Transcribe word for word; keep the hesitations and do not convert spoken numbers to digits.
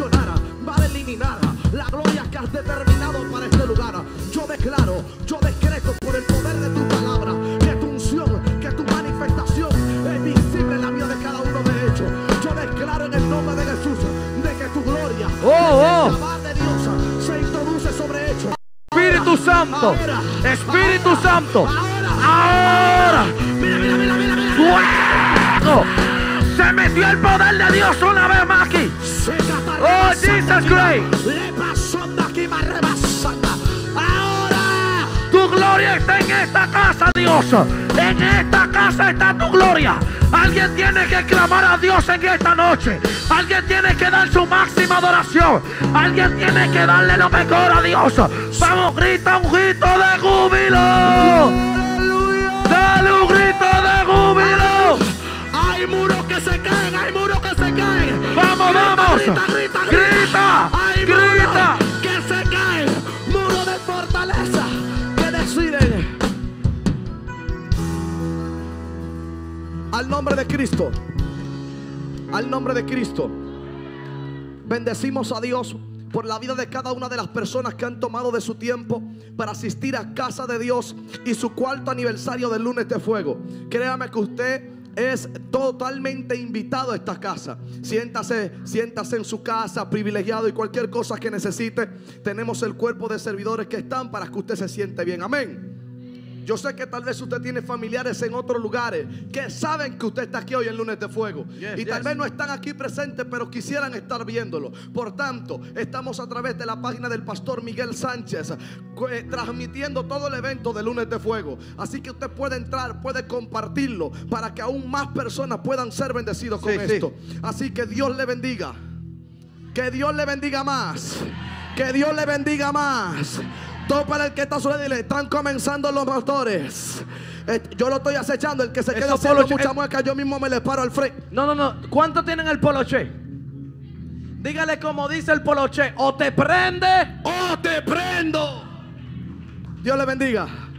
mencionara, va a eliminar la gloria que has determinado para este lugar. Yo declaro, yo decreto por el poder de tu palabra, que tu unción, que tu manifestación es visible en la vida de cada uno de ellos. Yo declaro en el nombre de Jesús, de que tu gloria, oh, oh. la paz de Dios se introduce sobre ellos. Espíritu Santo, ahora, Espíritu ahora, Santo, ahora, ahora. Mira, mira, mira, mira, mira. ¡Fuego! Se metió el poder de Dios una vez más aquí. Oh, Jesus Christ. Ahora tu gloria está en esta casa, Dios. En esta casa está tu gloria. Alguien tiene que clamar a Dios en esta noche. Alguien tiene que dar su máxima adoración. Alguien tiene que darle lo mejor a Dios. Vamos, grita un grito de júbilo. Dale un grito de júbilo. Hay muros que se caen, hay muros que se caen. Vamos, grita, vamos. Grita, grita, grita. grita hay grita. muros que se caen. Muros de fortaleza que deciden. Al nombre de Cristo. Al nombre de Cristo. Bendecimos a Dios por la vida de cada una de las personas que han tomado de su tiempo para asistir a Casa de Dios y su cuarto aniversario del Lunes de Fuego. Créame que usted es totalmente invitado a esta casa. Siéntase, siéntase en su casa, privilegiado, y cualquier cosa que necesite, tenemos el cuerpo de servidores que están para que usted se siente bien. Amén. Yo sé que tal vez usted tiene familiares en otros lugares que saben que usted está aquí hoy en Lunes de Fuego, sí, y tal sí. vez no están aquí presentes, pero quisieran estar viéndolo. Por tanto, estamos a través de la página del Pastor Miguel Sánchez transmitiendo todo el evento de Lunes de Fuego. Así que usted puede entrar, puede compartirlo, para que aún más personas puedan ser bendecidos con sí, esto sí. Así que Dios le bendiga. Que Dios le bendiga más. Que Dios le bendiga más. Todo para el que está solo, dile: están comenzando los motores. Yo lo estoy acechando. El que se queda haciendo mucha mueca, yo mismo me le paro al frente. No, no, no. ¿Cuánto tienen el poloche? Dígale como dice el poloche: o te prende, o te prendo. Dios le bendiga.